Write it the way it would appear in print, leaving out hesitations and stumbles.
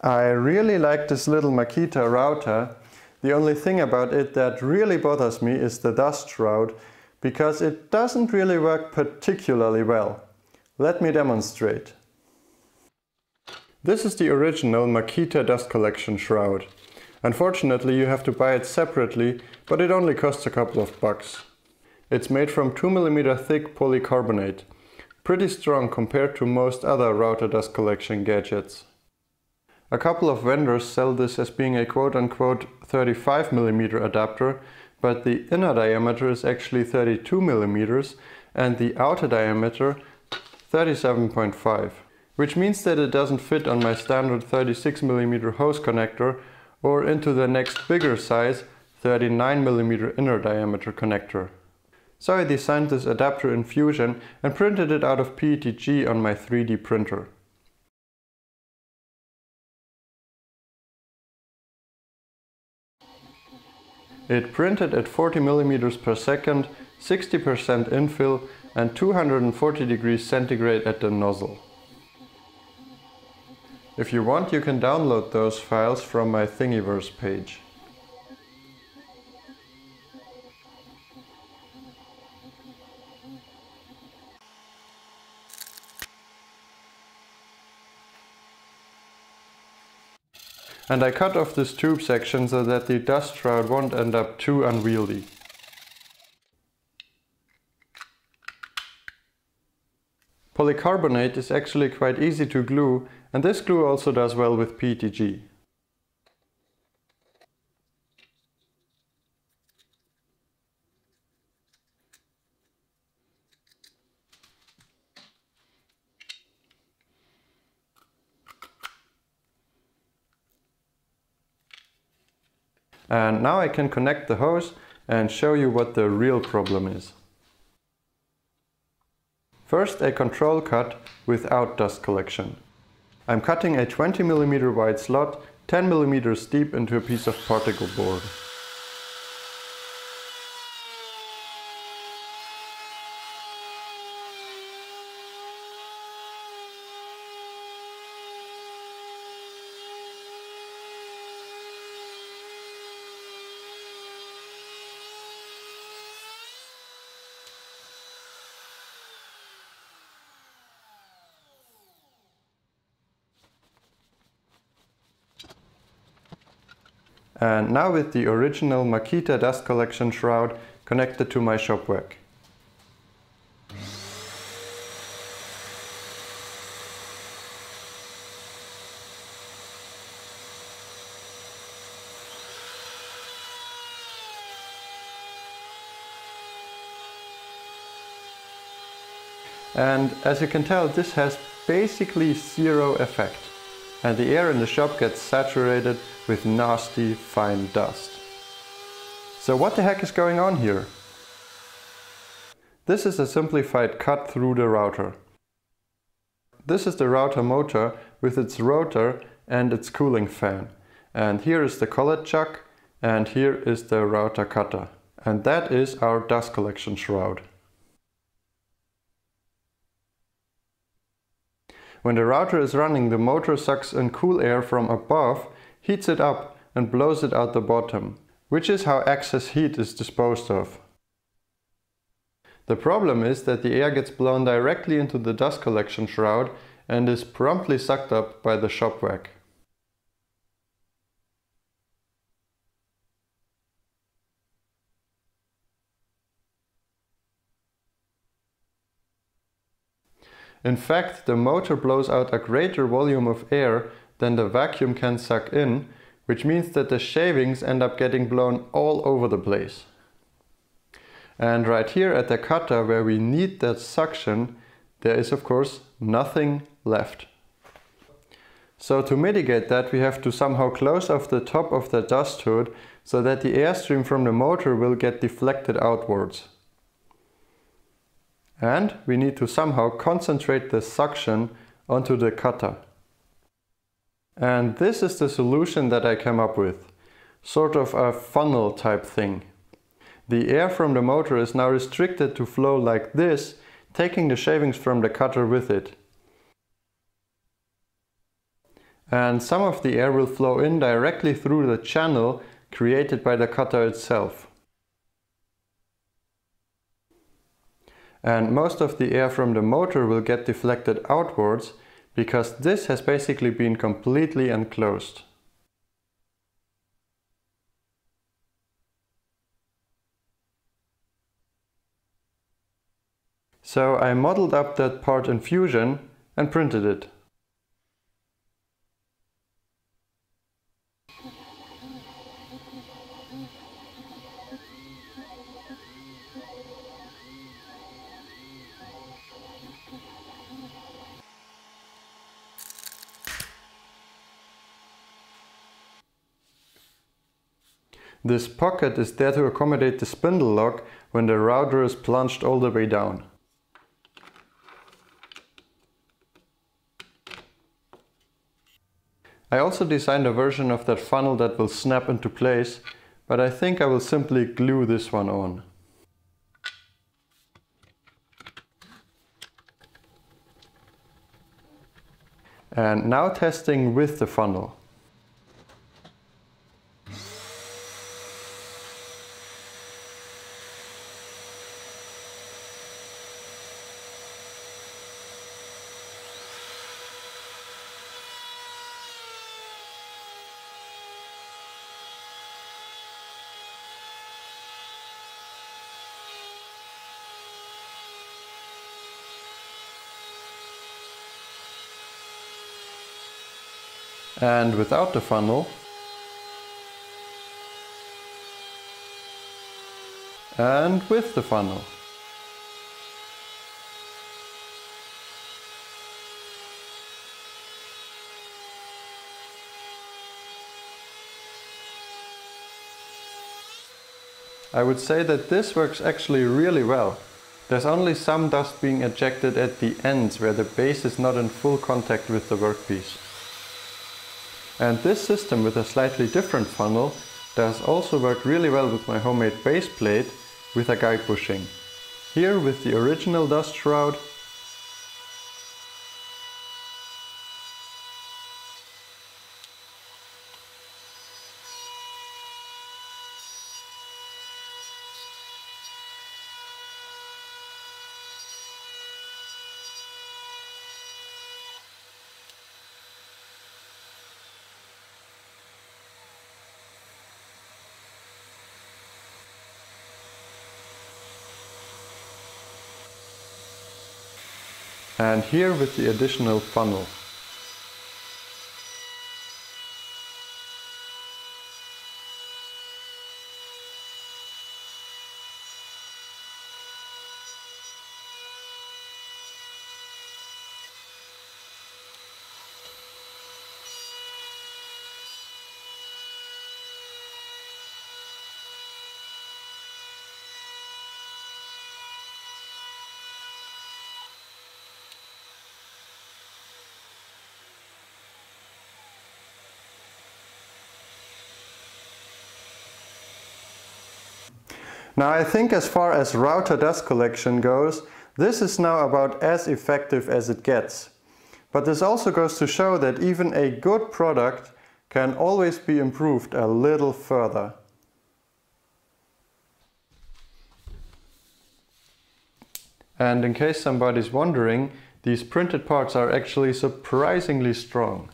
I really like this little Makita router. The only thing about it that really bothers me is the dust route, because it doesn't really work particularly well. Let me demonstrate. This is the original Makita dust collection shroud. Unfortunately, you have to buy it separately, but it only costs a couple of bucks. It's made from 2mm thick polycarbonate. Pretty strong compared to most other router dust collection gadgets. A couple of vendors sell this as being a quote-unquote 35mm adapter, but the inner diameter is actually 32mm and the outer diameter 37.5, which means that it doesn't fit on my standard 36mm hose connector or into the next bigger size 39mm inner diameter connector. So I designed this adapter in Fusion and printed it out of PETG on my 3D printer. It printed at 40mm per second, 60% infill and 240 degrees centigrade at the nozzle. If you want, you can download those files from my Thingiverse page. And I cut off this tube section so that the dust shroud won't end up too unwieldy. Polycarbonate is actually quite easy to glue, and this glue also does well with PETG. And now I can connect the hose and show you what the real problem is. First, a control cut without dust collection. I'm cutting a 20mm wide slot 10mm deep into a piece of particle board. And now with the original Makita dust collection shroud connected to my shop vac. And as you can tell, this has basically zero effect. And the air in the shop gets saturated with nasty fine dust. So what the heck is going on here? This is a simplified cut through the router. This is the router motor with its rotor and its cooling fan. And here is the collet chuck, and here is the router cutter. And that is our dust collection shroud. When the router is running, the motor sucks in cool air from above, heats it up and blows it out the bottom, which is how excess heat is disposed of. The problem is that the air gets blown directly into the dust collection shroud and is promptly sucked up by the shop vac. In fact, the motor blows out a greater volume of air than the vacuum can suck in, which means that the shavings end up getting blown all over the place. And right here at the cutter, where we need that suction, there is of course nothing left. So to mitigate that, we have to somehow close off the top of the dust hood so that the airstream from the motor will get deflected outwards. And we need to somehow concentrate the suction onto the cutter. And this is the solution that I came up with. Sort of a funnel type thing. The air from the motor is now restricted to flow like this, taking the shavings from the cutter with it. and some of the air will flow in directly through the channel created by the cutter itself. And most of the air from the motor will get deflected outwards, because this has basically been completely enclosed. So I modeled up that part in Fusion and printed it. This pocket is there to accommodate the spindle lock when the router is plunged all the way down. I also designed a version of that funnel that will snap into place, but I think I will simply glue this one on. And now testing with the funnel. And without the funnel, and with the funnel. I would say that this works actually really well. There's only some dust being ejected at the ends where the base is not in full contact with the workpiece. And this system with a slightly different funnel does also work really well with my homemade base plate with a guide bushing. Here with the original dust shroud, and here with the additional funnel. Now I think as far as router dust collection goes, this is now about as effective as it gets. But this also goes to show that even a good product can always be improved a little further. And in case somebody's wondering, these printed parts are actually surprisingly strong.